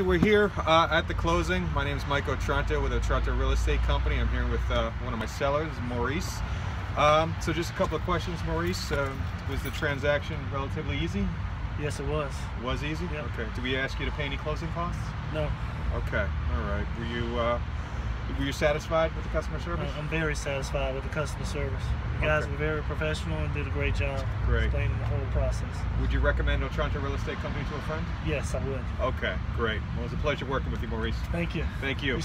So we're here at the closing. My name is Mike Otranto with Otranto Real Estate Company. I'm here with one of my sellers, Maurice. So just a couple of questions, Maurice. Was the transaction relatively easy? Yes, it was. Was easy? Yep. Okay. Did we ask you to pay any closing costs? No. Okay. All right. Were you satisfied with the customer service? I'm very satisfied with the customer service. The guys were very professional and did a great job explaining the whole process. Would you recommend Otranto Real Estate Company to a friend? Yes, I would. Okay, great. Well, it was a pleasure working with you, Maurice. Thank you. Thank you.